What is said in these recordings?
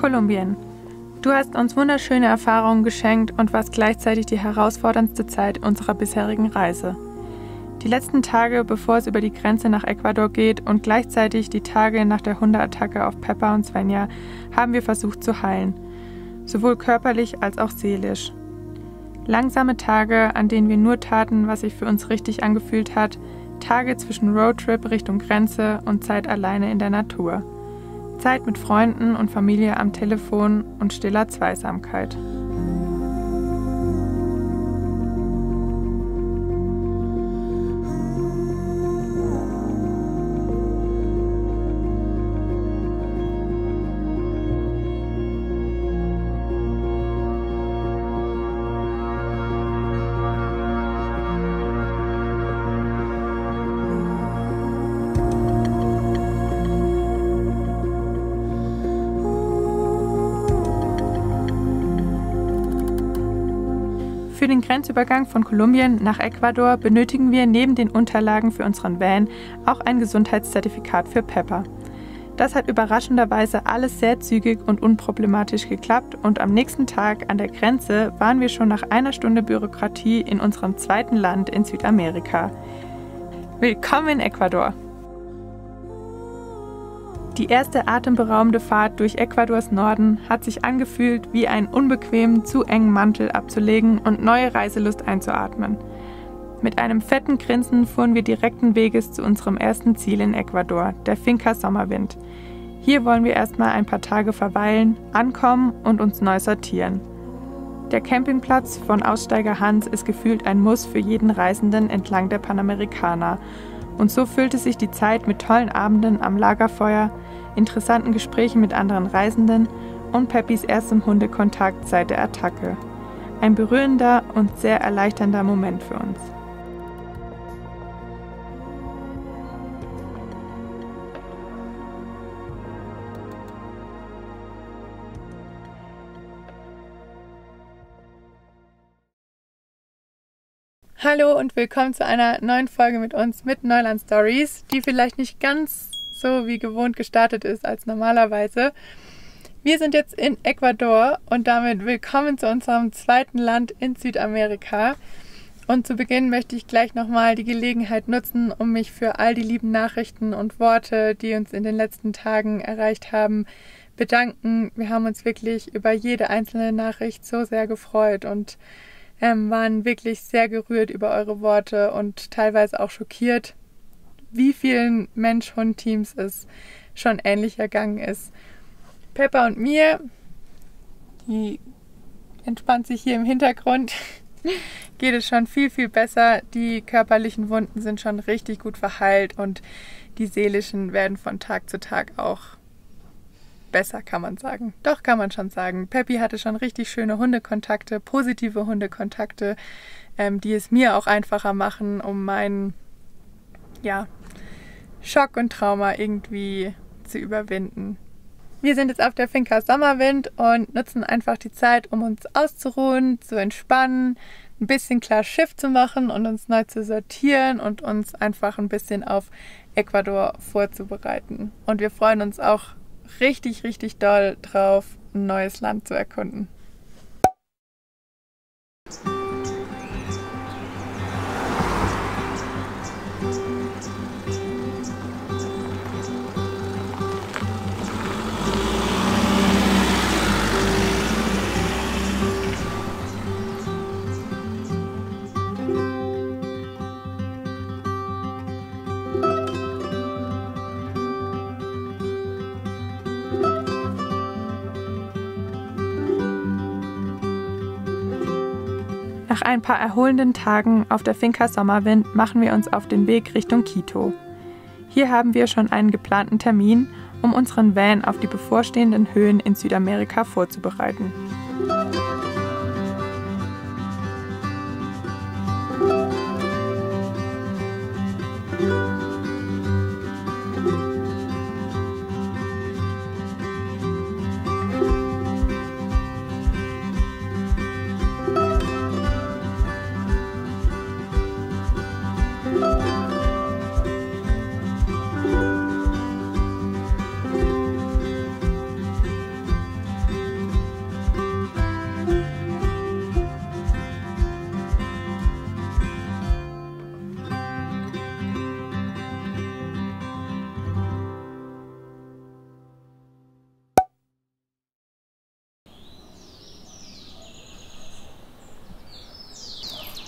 Kolumbien. Du hast uns wunderschöne Erfahrungen geschenkt und warst gleichzeitig die herausforderndste Zeit unserer bisherigen Reise. Die letzten Tage, bevor es über die Grenze nach Ecuador geht und gleichzeitig die Tage nach der Hundeattacke auf Peppa und Svenja, haben wir versucht zu heilen. Sowohl körperlich als auch seelisch. Langsame Tage, an denen wir nur taten, was sich für uns richtig angefühlt hat, Tage zwischen Roadtrip Richtung Grenze und Zeit alleine in der Natur. Zeit mit Freunden und Familie am Telefon und stiller Zweisamkeit. Für den Grenzübergang von Kolumbien nach Ecuador benötigen wir neben den Unterlagen für unseren Van auch ein Gesundheitszertifikat für Peppa. Das hat überraschenderweise alles sehr zügig und unproblematisch geklappt und am nächsten Tag an der Grenze waren wir schon nach einer Stunde Bürokratie in unserem zweiten Land in Südamerika. Willkommen in Ecuador! Die erste atemberaubende Fahrt durch Ecuadors Norden hat sich angefühlt, wie einen unbequemen, zu engen Mantel abzulegen und neue Reiselust einzuatmen. Mit einem fetten Grinsen fuhren wir direkten Weges zu unserem ersten Ziel in Ecuador, der Finca Sommerwind. Hier wollen wir erstmal ein paar Tage verweilen, ankommen und uns neu sortieren. Der Campingplatz von Aussteiger Hans ist gefühlt ein Muss für jeden Reisenden entlang der Panamericana. Und so füllte sich die Zeit mit tollen Abenden am Lagerfeuer, interessanten Gesprächen mit anderen Reisenden und Peppis erstem Hundekontakt seit der Attacke. Ein berührender und sehr erleichternder Moment für uns. Hallo und willkommen zu einer neuen Folge mit uns mit Neuland Stories, die vielleicht nicht ganz so wie gewohnt gestartet ist als normalerweise. Wir sind jetzt in Ecuador und damit willkommen zu unserem zweiten Land in Südamerika. Und zu Beginn möchte ich gleich nochmal die Gelegenheit nutzen, um mich für all die lieben Nachrichten und Worte, die uns in den letzten Tagen erreicht haben, bedanken. Wir haben uns wirklich über jede einzelne Nachricht so sehr gefreut und waren wirklich sehr gerührt über eure Worte und teilweise auch schockiert, wie vielen Mensch-Hund-Teams es schon ähnlich ergangen ist. Peppa und mir, die entspannt sich hier im Hintergrund, geht es schon viel, viel besser. Die körperlichen Wunden sind schon richtig gut verheilt und die seelischen werden von Tag zu Tag auch besser, kann man sagen. Doch, kann man schon sagen. Peppi hatte schon richtig schöne Hundekontakte, positive Hundekontakte, die es mir auch einfacher machen, um meinen Schock und Trauma irgendwie zu überwinden. Wir sind jetzt auf der Finca Sommerwind und nutzen einfach die Zeit, um uns auszuruhen, zu entspannen, ein bisschen klar Schiff zu machen und uns neu zu sortieren und uns einfach ein bisschen auf Ecuador vorzubereiten. Und wir freuen uns auch richtig, richtig doll drauf, ein neues Land zu erkunden. Nach ein paar erholenden Tagen auf der Finca Sommerwind machen wir uns auf den Weg Richtung Quito. Hier haben wir schon einen geplanten Termin, um unseren Van auf die bevorstehenden Höhen in Südamerika vorzubereiten.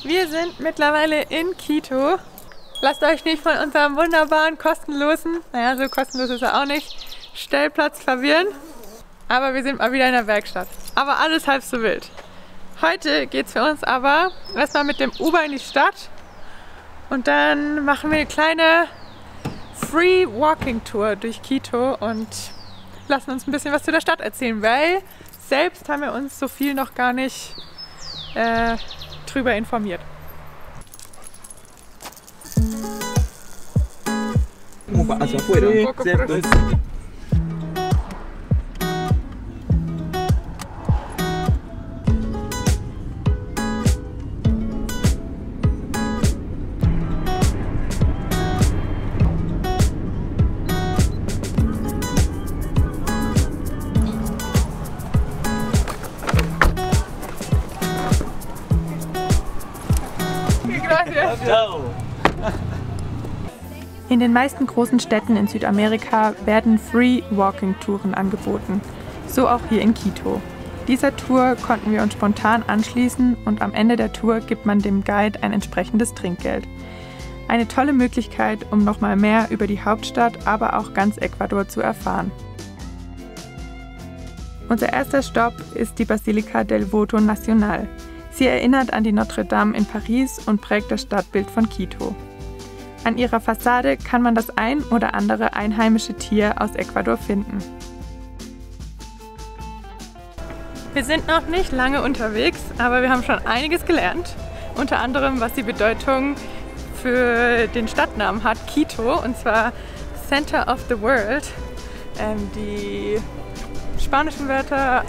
Wir sind mittlerweile in Quito. Lasst euch nicht von unserem wunderbaren, kostenlosen, naja, so kostenlos ist er auch nicht, Stellplatz verwirren. Aber wir sind mal wieder in der Werkstatt. Aber alles halb so wild. Heute geht es für uns aber erstmal mit dem Uber in die Stadt. Und dann machen wir eine kleine Free Walking Tour durch Quito und lassen uns ein bisschen was zu der Stadt erzählen, weil selbst haben wir uns so viel noch gar nicht drüber informiert. Hacia afuera, ¿cierto? In den meisten großen Städten in Südamerika werden Free-Walking-Touren angeboten, so auch hier in Quito. Dieser Tour konnten wir uns spontan anschließen und am Ende der Tour gibt man dem Guide ein entsprechendes Trinkgeld. Eine tolle Möglichkeit, um nochmal mehr über die Hauptstadt, aber auch ganz Ecuador zu erfahren. Unser erster Stopp ist die Basílica del Voto Nacional. Sie erinnert an die Notre Dame in Paris und prägt das Stadtbild von Quito. An ihrer Fassade kann man das ein oder andere einheimische Tier aus Ecuador finden. Wir sind noch nicht lange unterwegs, aber wir haben schon einiges gelernt. Unter anderem, was die Bedeutung für den Stadtnamen hat, Quito, und zwar Center of the World. Die spanischen Wörter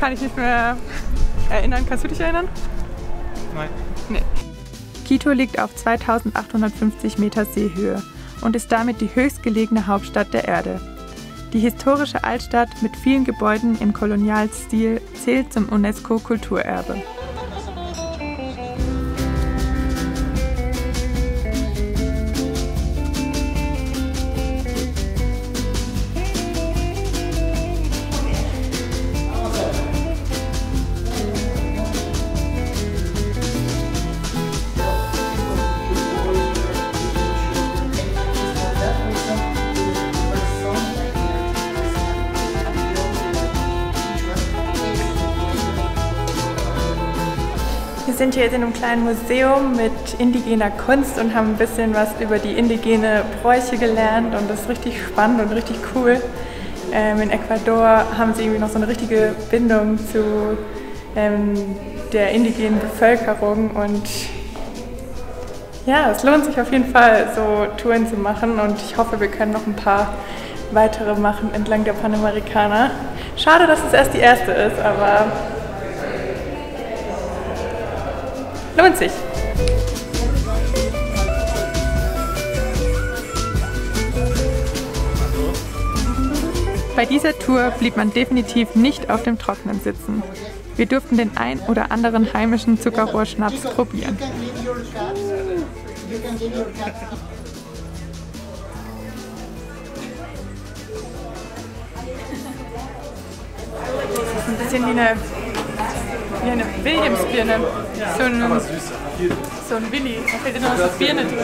kann ich nicht mehr erinnern. Kannst du dich erinnern? Nein. Nee. Quito liegt auf 2850 Meter Seehöhe und ist damit die höchstgelegene Hauptstadt der Erde. Die historische Altstadt mit vielen Gebäuden im Kolonialstil zählt zum UNESCO-Kulturerbe. Wir sind hier jetzt in einem kleinen Museum mit indigener Kunst und haben ein bisschen was über die indigene Bräuche gelernt und das ist richtig spannend und richtig cool. In Ecuador haben sie irgendwie noch so eine richtige Bindung zu der indigenen Bevölkerung und ja, es lohnt sich auf jeden Fall so Touren zu machen und ich hoffe, wir können noch ein paar weitere machen entlang der Panamericana. Schade, dass es erst die erste ist, aber lohnt sich! Bei dieser Tour blieb man definitiv nicht auf dem Trockenen sitzen. Wir durften den ein oder anderen heimischen Zuckerrohrschnaps probieren. Das ist ein bisschen wie eine Williamsbirne. So ein Willi. Da fehlt dir noch was Birne drin.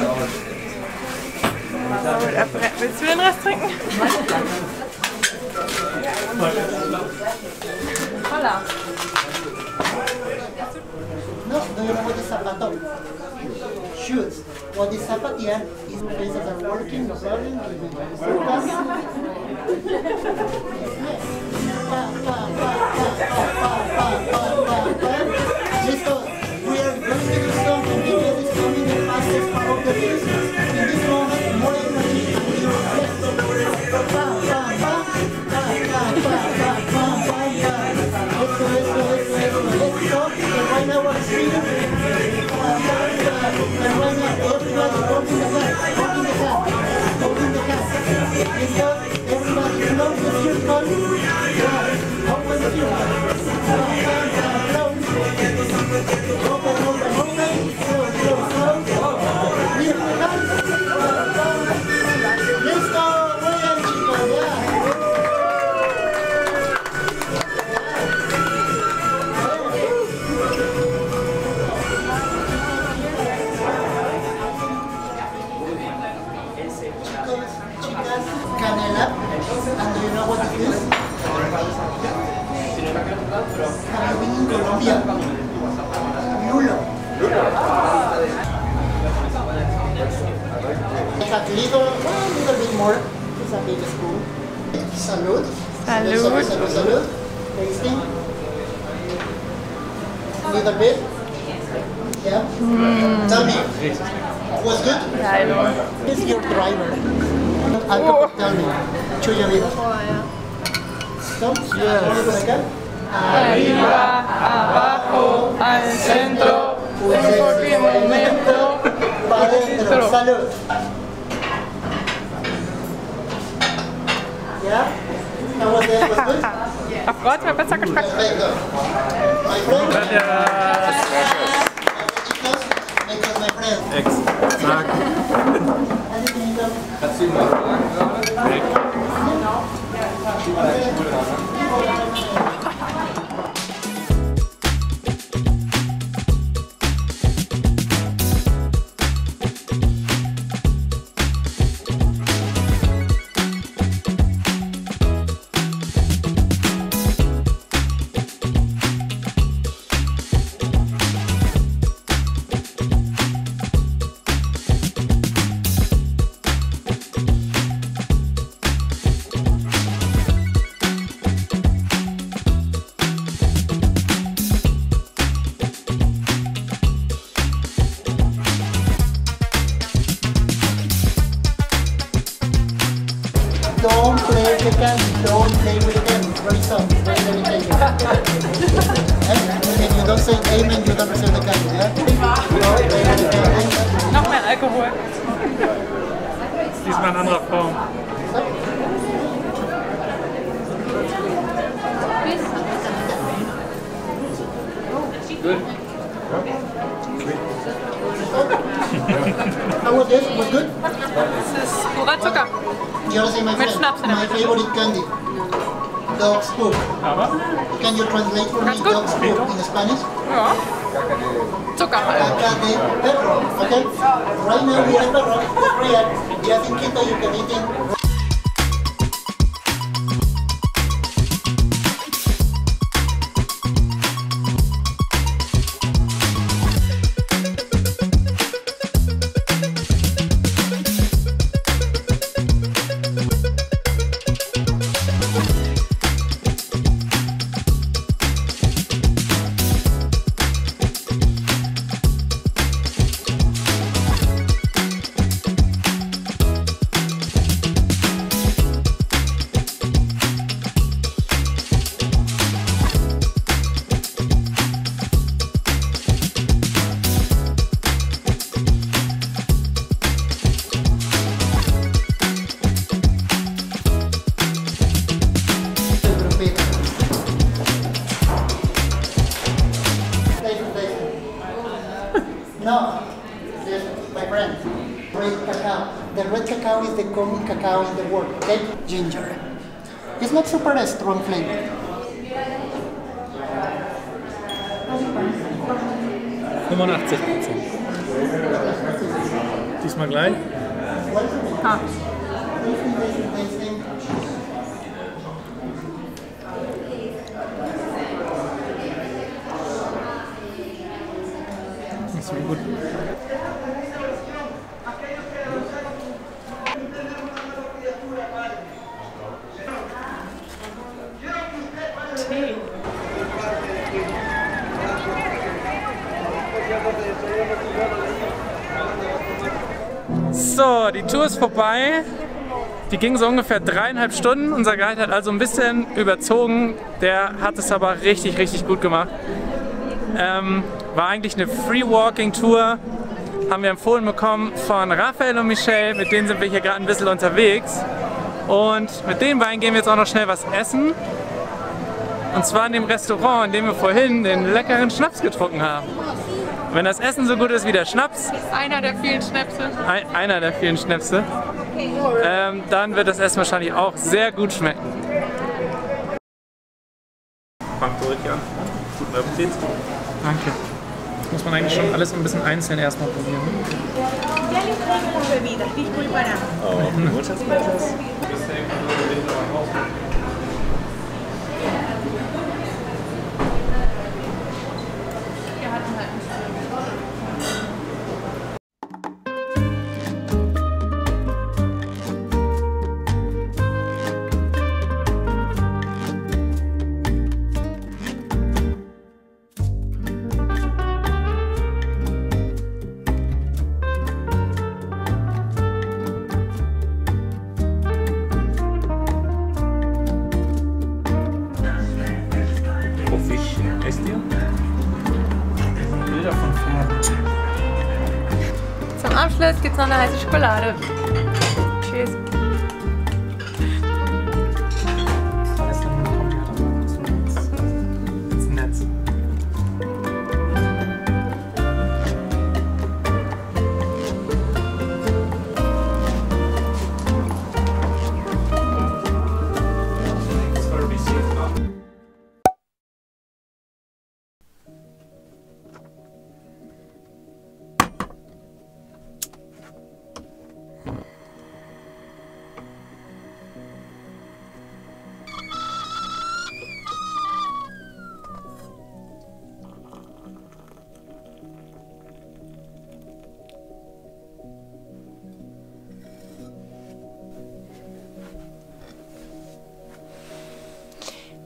Willst du den Rest trinken? Hola. It's a little bit more. It's a big spoon. Salud. Salud. Salud. Salud. Tasting. A little bit. Yeah. Mm. Tell me, was good? Yeah, I know. This is your driver. Alcohol, tell me. Chuya vida. Stop. Yeah. Arriba, abajo, al centro, pues en cualquier momento, para adentro. Salud. Yeah? How was that? Was good? Yes. Auf Gott, besser geschmeckt. Exakt. Don't play with the gun, don't play with the gun. It's very soft, it's very dangerous. And you don't say amen, you don't receive the gun, yeah? Don't play with the gun. Noch mehr Alkohol. Diesmal in anderer Form. Good. How was this? Was good? Das ist purer Zucker. Mit Schnaps in der Mitte. My favorite candy. Dog's poop. Aber? Can you translate for me dog's poop in Spanish? Ja. Zucker halt. Caca de perro. Okay? Right now we have perro. Real. Just in Quito you can eat it. No, my friend, red cacao. The red cacao is the common cacao in the world, okay? Ginger. It's not super strong flavor. Diesmal gleich? Ah. Sehr gut. Tee. So, die Tour ist vorbei. Die ging so ungefähr 3,5 Stunden. Unser Guide hat also ein bisschen überzogen. Der hat es aber richtig, richtig gut gemacht. War eigentlich eine Free-Walking-Tour, haben wir empfohlen bekommen von Raphael und Michelle, mit denen sind wir hier gerade ein bisschen unterwegs. Und mit den beiden gehen wir jetzt auch noch schnell was essen. Und zwar in dem Restaurant, in dem wir vorhin den leckeren Schnaps getrunken haben. Und wenn das Essen so gut ist wie der Schnaps, einer der vielen Schnäpse, dann wird das Essen wahrscheinlich auch sehr gut schmecken. Fangt zurück an. Guten Appetit. Danke. Muss man eigentlich schon alles ein bisschen einzeln erstmal probieren. Anschluss gibt es noch eine heiße Schokolade. Tschüss.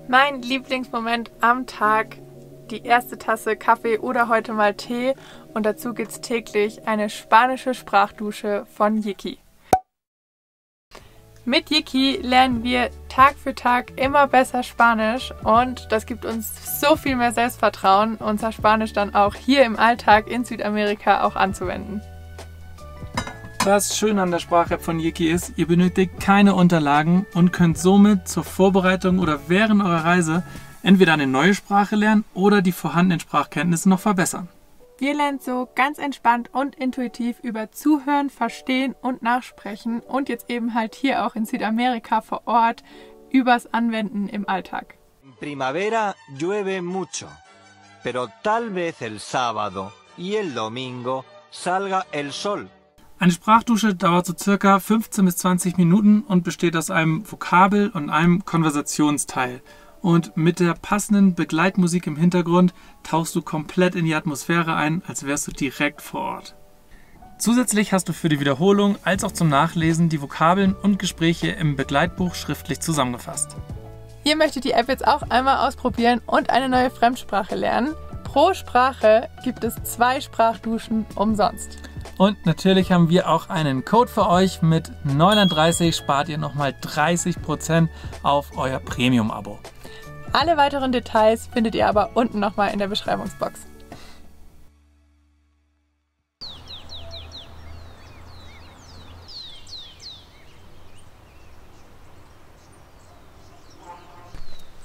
Mein Lieblingsmoment am Tag, die erste Tasse Kaffee oder heute mal Tee, und dazu gibt's täglich eine spanische Sprachdusche von Jicki. Mit Jicki lernen wir Tag für Tag immer besser Spanisch und das gibt uns so viel mehr Selbstvertrauen, unser Spanisch dann auch hier im Alltag in Südamerika auch anzuwenden. Was schön an der Sprach-App von Jicki ist, ihr benötigt keine Unterlagen und könnt somit zur Vorbereitung oder während eurer Reise entweder eine neue Sprache lernen oder die vorhandenen Sprachkenntnisse noch verbessern. Wir lernen so ganz entspannt und intuitiv über Zuhören, Verstehen und Nachsprechen und jetzt eben halt hier auch in Südamerika vor Ort übers Anwenden im Alltag. Primavera llueve mucho, pero tal vez el sábado y el domingo salga el sol. Eine Sprachdusche dauert so circa 15 bis 20 Minuten und besteht aus einem Vokabel- und einem Konversationsteil. Und mit der passenden Begleitmusik im Hintergrund tauchst du komplett in die Atmosphäre ein, als wärst du direkt vor Ort. Zusätzlich hast du für die Wiederholung als auch zum Nachlesen die Vokabeln und Gespräche im Begleitbuch schriftlich zusammengefasst. Ihr möchtet die App jetzt auch einmal ausprobieren und eine neue Fremdsprache lernen. Pro Sprache gibt es 2 Sprachduschen umsonst. Und natürlich haben wir auch einen Code für euch. Mit NEULAND30 spart ihr nochmal 30% auf euer Premium-Abo. Alle weiteren Details findet ihr aber unten nochmal in der Beschreibungsbox.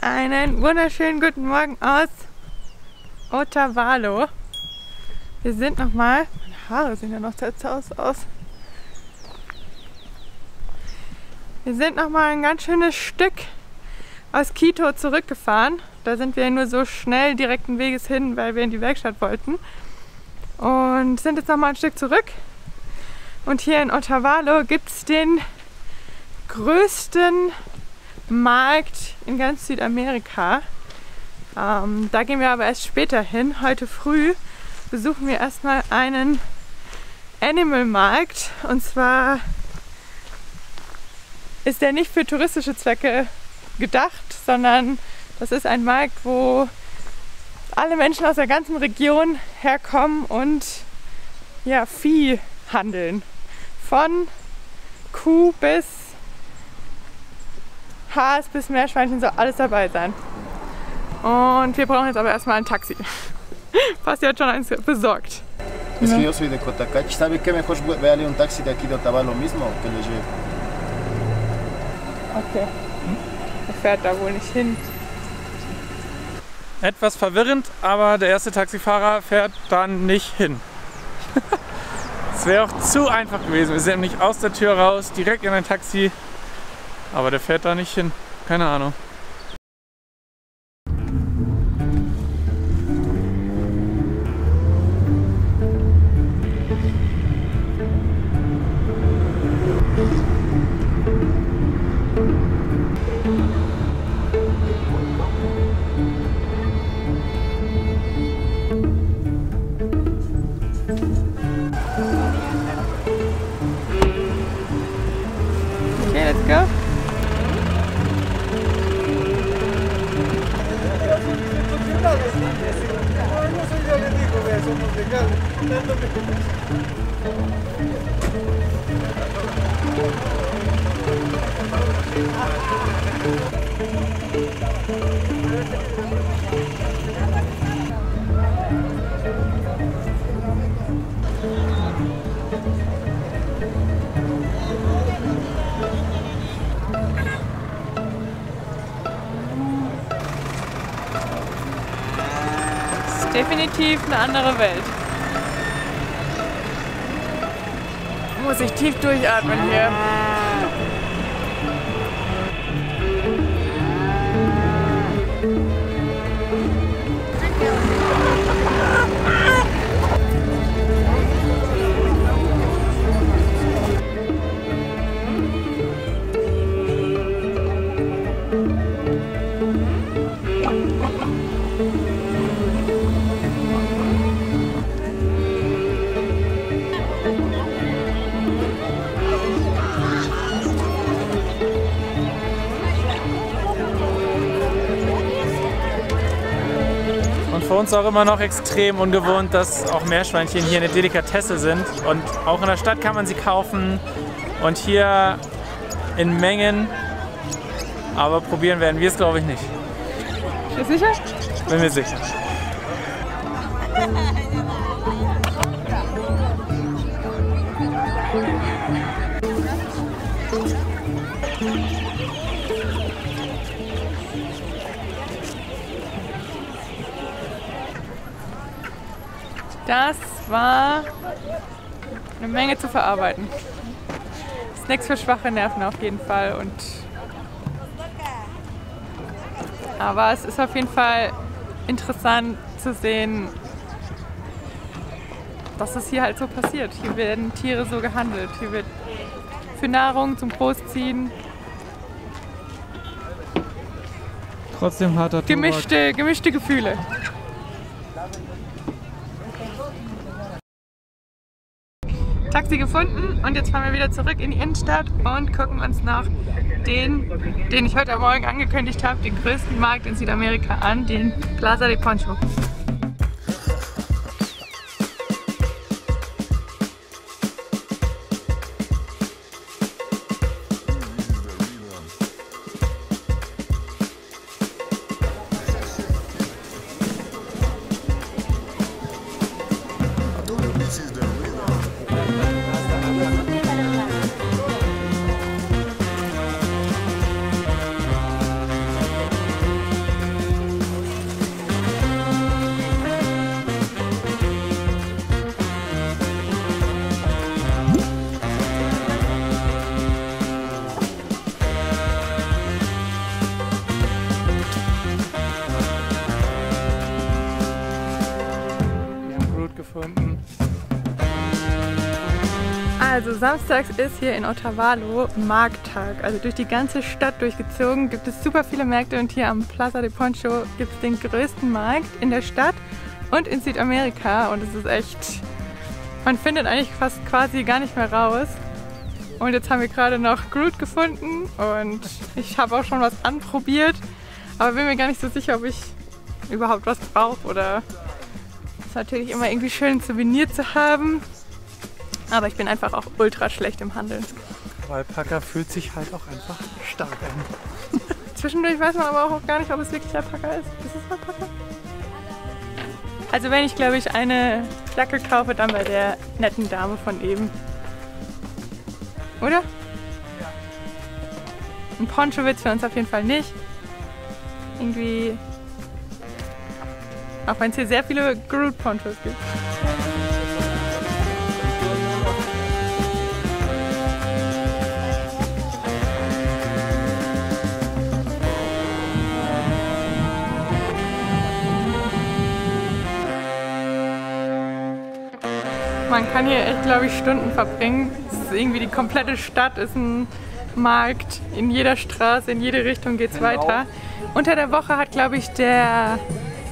Einen wunderschönen guten Morgen aus Otavalo. Wir sind nochmal... Haare sehen ja noch zerzaust aus. Wir sind nochmal ein ganz schönes Stück aus Quito zurückgefahren. Da sind wir nur so schnell direkten Weges hin, weil wir in die Werkstatt wollten. Und sind jetzt nochmal ein Stück zurück. Und hier in Otavalo gibt es den größten Markt in ganz Südamerika. Da gehen wir aber erst später hin. Heute früh besuchen wir erstmal einen Animal-Markt, und zwar ist der nicht für touristische Zwecke gedacht, sondern das ist ein Markt, wo alle Menschen aus der ganzen Region herkommen und ja, Vieh handeln. Von Kuh bis Haas bis Meerschweinchen soll alles dabei sein. Und wir brauchen jetzt aber erstmal ein Taxi. Pasi hat schon eins besorgt. Es que yo soy de Cotacachi. ¿Sabe qué? Mejor véale un taxi de aquí de Otavalo mismo que le lleve. Okay. Er fährt da wohl nicht hin. Etwas verwirrend, aber der erste Taxifahrer fährt dann nicht hin. Es wäre auch zu einfach gewesen. Wir sind nämlich aus der Tür raus, direkt in ein Taxi. Aber der fährt da nicht hin. Keine Ahnung. Definitiv eine andere Welt. Muss ich tief durchatmen hier. Für uns auch immer noch extrem ungewohnt, dass auch Meerschweinchen hier eine Delikatesse sind. Und auch in der Stadt kann man sie kaufen und hier in Mengen. Aber probieren werden wir es, glaube ich, nicht. Bist du sicher? Bin mir sicher. Das war eine Menge zu verarbeiten. Das ist nichts für schwache Nerven auf jeden Fall. Aber es ist auf jeden Fall interessant zu sehen, dass es hier halt so passiert. Hier werden Tiere so gehandelt. Hier wird für Nahrung zum Großziehen. Trotzdem harter Tobak. Gemischte Gefühle. Taxi gefunden und jetzt fahren wir wieder zurück in die Innenstadt und gucken uns noch den ich heute Morgen angekündigt habe, den größten Markt in Südamerika an, den Plaza de Poncho. Also samstags ist hier in Otavalo Markttag, also durch die ganze Stadt durchgezogen gibt es super viele Märkte und hier am Plaza de Poncho gibt es den größten Markt in der Stadt und in Südamerika und es ist echt, man findet eigentlich fast quasi gar nicht mehr raus. Und jetzt haben wir gerade noch Groot gefunden und ich habe auch schon was anprobiert, aber bin mir gar nicht so sicher, ob ich überhaupt was brauche oder es ist natürlich immer irgendwie schön ein Souvenir zu haben. Aber ich bin einfach auch ultra schlecht im Handeln. Alpaka fühlt sich halt auch einfach stark an. Zwischendurch weiß man aber auch gar nicht, ob es wirklich Alpaka ist. Ist es Alpaka? Also wenn ich, glaube ich, eine Jacke kaufe, dann bei der netten Dame von eben. Oder? Ja. Ein Poncho wird's für uns auf jeden Fall nicht. Irgendwie... Auch wenn es hier sehr viele Groot-Ponchos gibt. Man kann hier echt, glaube ich, Stunden verbringen. Es ist irgendwie die komplette Stadt, ist ein Markt. In jeder Straße, in jede Richtung geht es weiter. Unter der Woche hat, glaube ich, der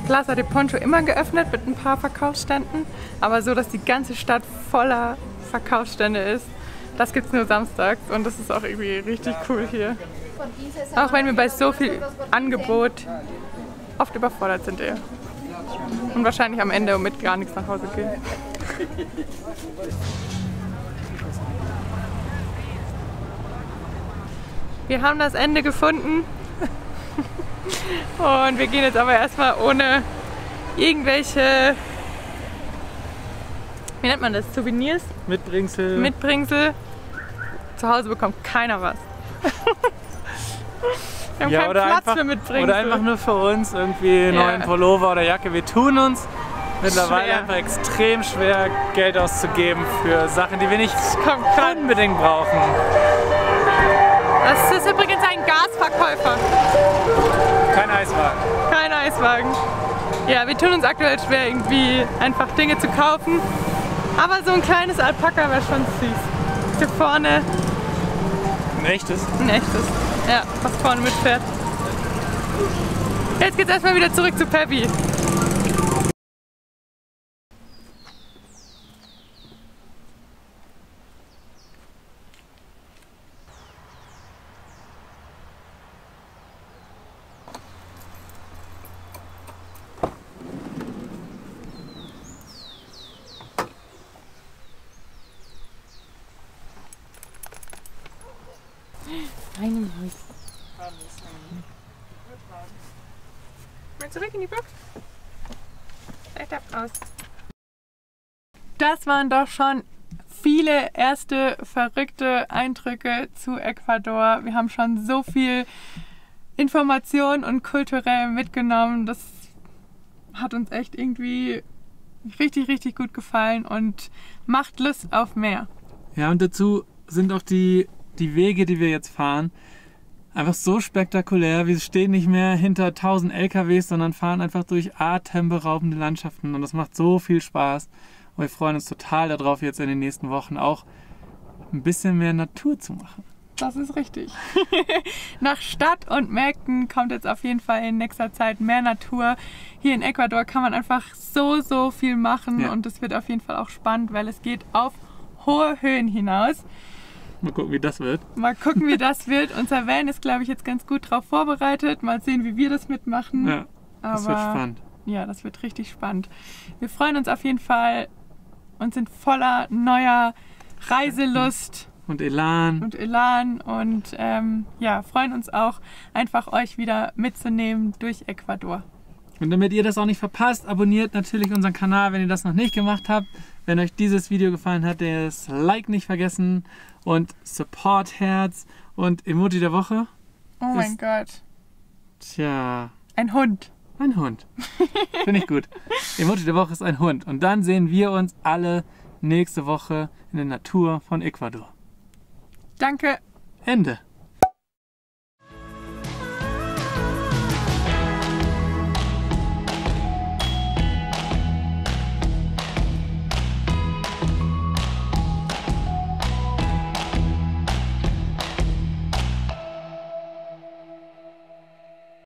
Plaza de Poncho immer geöffnet mit ein paar Verkaufsständen. Aber so, dass die ganze Stadt voller Verkaufsstände ist, das gibt es nur samstags. Und das ist auch irgendwie richtig cool hier. Auch wenn wir bei so viel Angebot oft überfordert sind eher. Und wahrscheinlich am Ende mit gar nichts nach Hause gehen. Wir haben das Ende gefunden und wir gehen jetzt aber erstmal ohne irgendwelche, wie nennt man das, Souvenirs? Mitbringsel. Zu Hause bekommt keiner was. Wir haben keinen Platz für Mitbringsel. Oder einfach nur für uns irgendwie einen neuen Pullover oder Jacke. Wir tun uns mittlerweile einfach extrem schwer, Geld auszugeben für Sachen, die wir nicht unbedingt brauchen. Das ist übrigens ein Gasverkäufer. Kein Eiswagen. Kein Eiswagen. Ja, wir tun uns aktuell schwer, irgendwie einfach Dinge zu kaufen. Aber so ein kleines Alpaka wäre schon süß. Hier vorne. Ein echtes? Ein echtes. Ja, was vorne mitfährt. Jetzt geht's erstmal wieder zurück zu Peppy. Einen Haus. Mal zurück in die Box. Weiter aus. Das waren doch schon viele erste verrückte Eindrücke zu Ecuador. Wir haben schon so viel Information und kulturell mitgenommen. Das hat uns echt irgendwie richtig, richtig gut gefallen und macht Lust auf mehr. Ja, und dazu sind auch die Wege, die wir jetzt fahren, einfach so spektakulär. Wir stehen nicht mehr hinter 1000 LKWs, sondern fahren einfach durch atemberaubende Landschaften und das macht so viel Spaß. Und wir freuen uns total darauf, jetzt in den nächsten Wochen auch ein bisschen mehr Natur zu machen. Das ist richtig. Nach Stadt und Märkten kommt jetzt auf jeden Fall in nächster Zeit mehr Natur. Hier in Ecuador kann man einfach so, so viel machen und es wird auf jeden Fall auch spannend, weil es geht auf hohe Höhen hinaus. Mal gucken, wie das wird. Mal gucken, wie das wird. Unser Van ist, glaube ich, jetzt ganz gut drauf vorbereitet. Mal sehen, wie wir das mitmachen. Ja, das wird spannend. Ja, das wird richtig spannend. Wir freuen uns auf jeden Fall und sind voller neuer Reiselust. Und Elan. Und Elan. Und ja, freuen uns auch, einfach euch wieder mitzunehmen durch Ecuador. Und damit ihr das auch nicht verpasst, abonniert natürlich unseren Kanal, wenn ihr das noch nicht gemacht habt. Wenn euch dieses Video gefallen hat, das Like nicht vergessen und Support Herz und Emoji der Woche. Oh mein Gott. Tja. Ein Hund. Ein Hund. Finde ich gut. Emoji der Woche ist ein Hund. Und dann sehen wir uns alle nächste Woche in der Natur von Ecuador. Danke. Ende.